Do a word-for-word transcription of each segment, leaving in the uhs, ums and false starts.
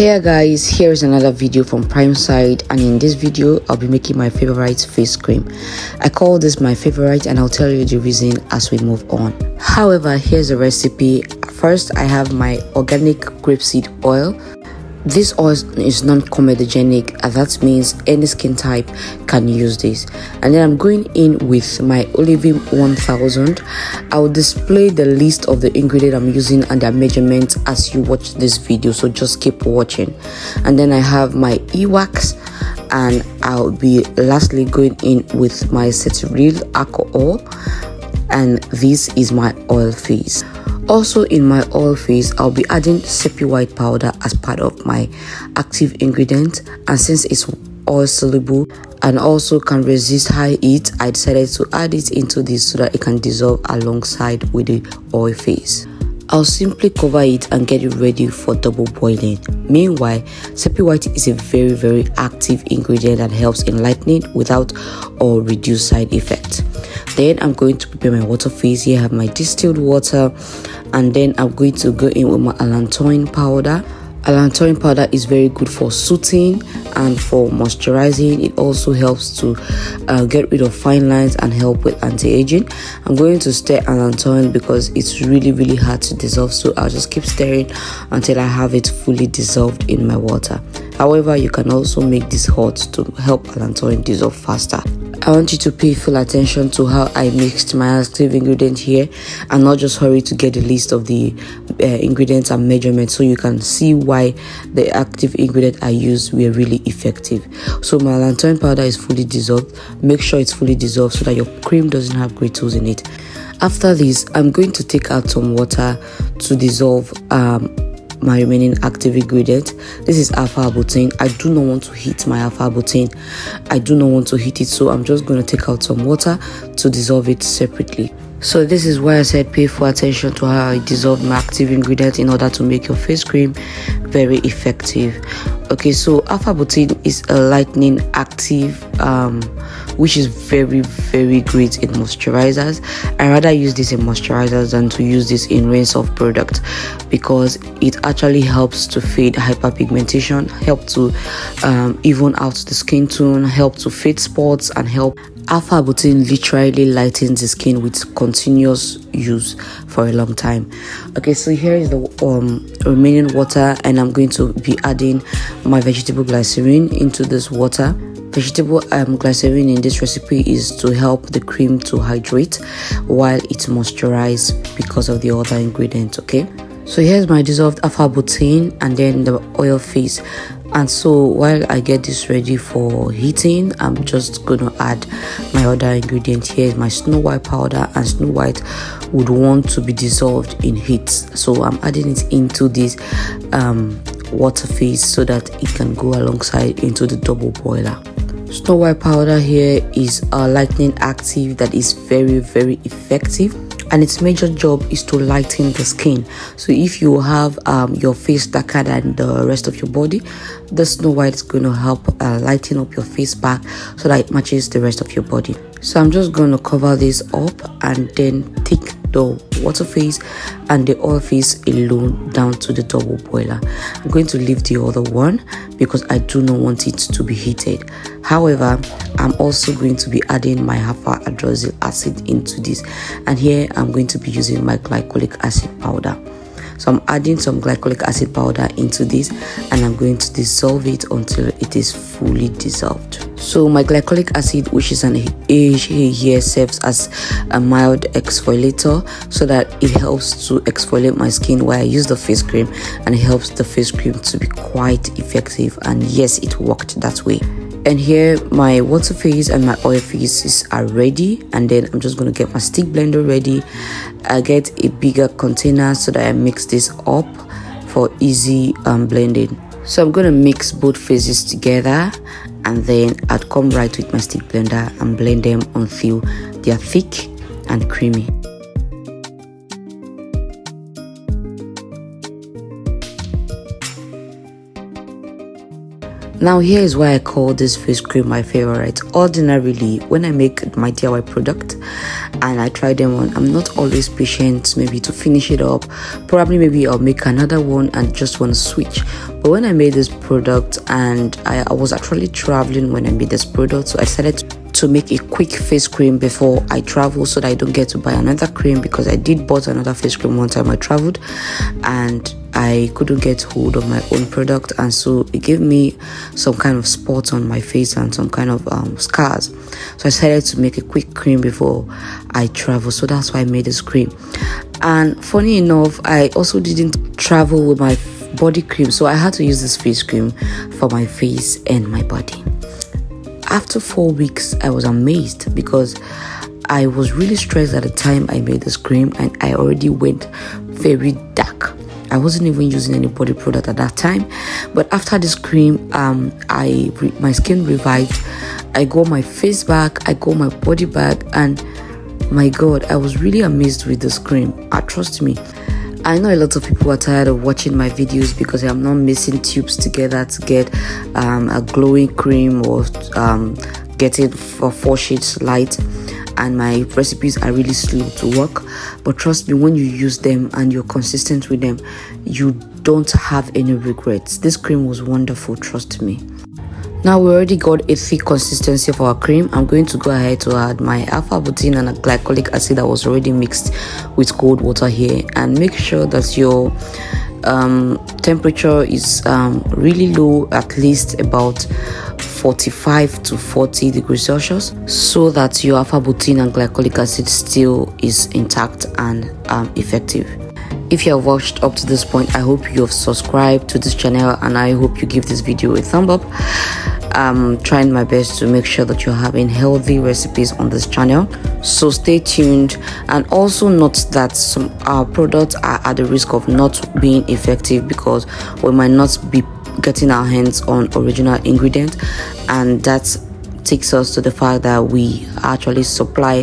Hey guys, here is another video from Prime Side, and in this video I'll be making my favorite face cream. I call this my favorite and I'll tell you the reason as we move on. However, here's the recipe. First, I have my organic grapeseed oil. This oil is non-comedogenic, and that means any skin type can use this. And then I'm going in with my Olivine one thousand. I'll display the list of the ingredients I'm using and their measurements as you watch this video, so just keep watching. And then I have my e-wax, and I'll be lastly going in with my cetyl alcohol, and this is my oil phase. Also, in my oil phase, I'll be adding Sepiwhite powder as part of my active ingredient, and since it's oil soluble and also can resist high heat, I decided to add it into this so that it can dissolve alongside with the oil phase. I'll simply cover it and get it ready for double boiling. Meanwhile, Sepiwhite is a very very active ingredient that helps in lightening without or reduce side effects. Then I'm going to prepare my water phase. Here I have my distilled water, and then I'm going to go in with my allantoin powder. Allantoin powder is very good for soothing and for moisturizing. It also helps to uh, get rid of fine lines and help with anti-aging. I'm going to stir allantoin because it's really really hard to dissolve, so I'll just keep stirring until I have it fully dissolved in my water. However, you can also make this hot to help allantoin dissolve faster. I want you to pay full attention to how I mixed my active ingredient here, and not just hurry to get the list of the uh, ingredients and measurements, so you can see why the active ingredient I used were really effective. So my allantoin powder is fully dissolved. Make sure it's fully dissolved so that your cream doesn't have gristles in it. After this, I'm going to take out some water to dissolve um, my remaining active ingredient. This is alpha butin. I do not want to heat my alpha butin. I do not want to heat it, so I'm just going to take out some water to dissolve it separately. So this is why I said pay full attention to how I dissolve my active ingredient in order to make your face cream very effective. Okay, so alpha butin is a lightening active, um, which is very very great in moisturizers. I rather use this in moisturizers than to use this in range of products, because it actually helps to fade hyperpigmentation, help to um, even out the skin tone, help to fade spots, and help. Alpha butin literally lightens the skin with continuous use for a long time. Okay, so here is the um, remaining water, and I'm going to be adding my vegetable glycerin into this water. Vegetable um, glycerin in this recipe is to help the cream to hydrate while it's moisturized because of the other ingredients. Okay, so here's my dissolved alpha butin and then the oil phase. And so while I get this ready for heating, I'm just gonna add my other ingredient. Here is my Snow White powder, and Snow White would want to be dissolved in heat, so I'm adding it into this um water phase so that it can go alongside into the double boiler. Snow White powder here is a lightening active that is very very effective, and its major job is to lighten the skin. So if you have um, your face darker than the rest of your body, the Snow White is going to help uh, lighten up your face back so that it matches the rest of your body. So I'm just going to cover this up and then take the water phase and the oil phase alone down to the double boiler. I'm going to leave the other one because I do not want it to be heated. However, I'm also going to be adding my alpha hydroxyl acid into this, and here I'm going to be using my glycolic acid powder. So I'm adding some glycolic acid powder into this, and I'm going to dissolve it until it is fully dissolved. So my glycolic acid, which is an A H A here, serves as a mild exfoliator so that it helps to exfoliate my skin while I use the face cream, and it helps the face cream to be quite effective. And yes, it worked that way. And here my water phase and my oil phases are ready, and then I'm just going to get my stick blender ready. I get a bigger container so that I mix this up for easy um, blending. So I'm going to mix both phases together, and then I'd come right with my stick blender and blend them until they are thick and creamy. Now here is why I call this face cream my favorite. Ordinarily, when I make my D I Y product and I try them on, I'm not always patient maybe to finish it up. Probably maybe I'll make another one and just want to switch. But when I made this product, and I, I was actually traveling when I made this product, so I decided to to make a quick face cream before I travel so that I don't get to buy another cream, because I did bought another face cream one time I traveled and I couldn't get hold of my own product, and so it gave me some kind of spots on my face and some kind of um, scars. So I decided to make a quick cream before I travel, so that's why I made this cream. And funny enough, I also didn't travel with my body cream, so I had to use this face cream for my face and my body. After four weeks, I was amazed because I was really stressed at the time I made this cream, and I already went very dark. I wasn't even using any body product at that time, but after this cream, um, I my skin revived. I got my face back, I got my body back, and my God, I was really amazed with this cream. Uh, trust me. I know a lot of people are tired of watching my videos because I'm not mixing tubes together to get um, a glowing cream or um, getting for four shades light, and my recipes are really slow to work. But trust me, when you use them and you're consistent with them, you don't have any regrets. This cream was wonderful, trust me. Now we already got a thick consistency for our cream. I'm going to go ahead to add my alpha butin and a glycolic acid that was already mixed with cold water here, and make sure that your um, temperature is um, really low, at least about forty-five to forty degrees Celsius, so that your alpha butin and glycolic acid still is intact and um, effective. If you have watched up to this point, I hope you have subscribed to this channel, and I hope you give this video a thumb up. I'm trying my best to make sure that you're having healthy recipes on this channel, so stay tuned. And also note that some our products are at the risk of not being effective because we might not be getting our hands on original ingredient, and that takes us to the fact that we actually supply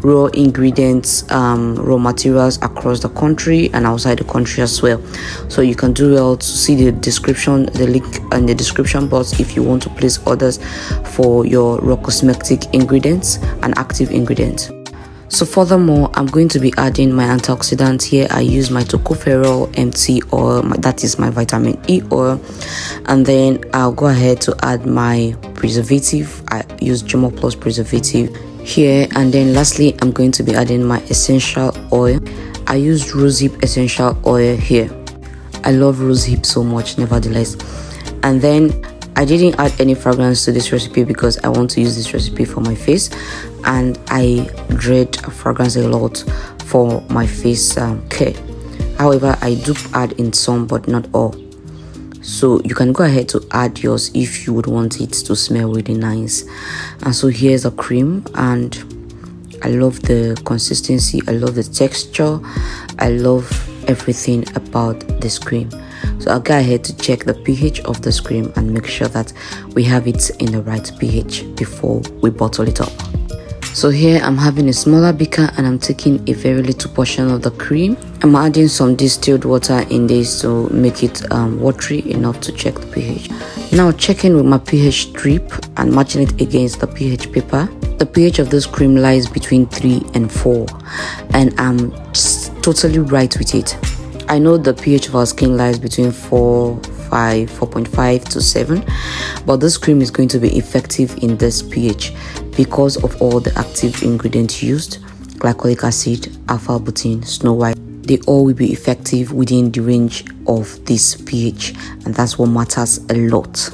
raw ingredients, um, raw materials across the country and outside the country as well. So you can do well to see the description, the link in the description box if you want to place orders for your raw cosmetic ingredients and active ingredients. So furthermore, I'm going to be adding my antioxidant here. I use my tocopherol M T oil, my, that is my vitamin E oil, and then I'll go ahead to add my preservative. I use Gemoplus preservative here, and then lastly, I'm going to be adding my essential oil. I use rosehip essential oil here. I love rosehip so much, nevertheless. And then I didn't add any fragrance to this recipe because I want to use this recipe for my face, and I dread fragrance a lot for my face um, care. However, I do add in some but not all, so you can go ahead to add yours if you would want it to smell really nice. And so here's the cream, and I love the consistency, I love the texture, I love everything about this cream. So I'll go ahead to check the pH of this cream and make sure that we have it in the right pH before we bottle it up. So here I'm having a smaller beaker and I'm taking a very little portion of the cream. I'm adding some distilled water in this to make it um, watery enough to check the pH. Now checking with my pH strip and matching it against the pH paper. The pH of this cream lies between three and four, and I'm totally right with it. I know the pH of our skin lies between four, five, four point five to seven, but this cream is going to be effective in this pH because of all the active ingredients used: glycolic acid, alpha butin, snow white. They all will be effective within the range of this pH, and that's what matters a lot.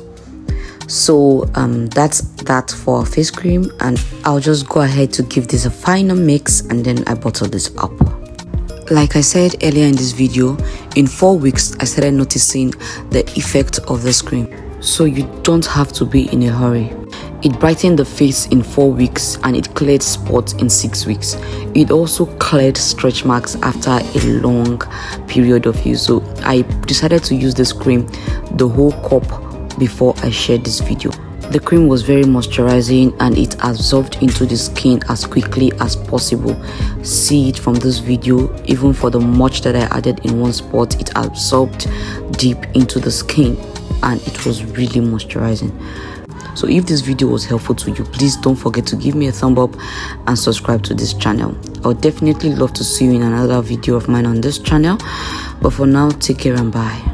So um, that's that for our face cream, and I'll just go ahead to give this a final mix, and then I bottle this up. Like I said earlier in this video, in four weeks I started noticing the effect of this cream. so you don't have to be in a hurry. It brightened the face in four weeks, and it cleared spots in six weeks. It also cleared stretch marks after a long period of use. So I decided to use this cream the whole cup before I shared this video. The cream was very moisturizing and it absorbed into the skin as quickly as possible. See it from this video, even for the much that I added in one spot, it absorbed deep into the skin and it was really moisturizing. So if this video was helpful to you, please don't forget to give me a thumb up and subscribe to this channel. I would definitely love to see you in another video of mine on this channel. But for now, take care and bye.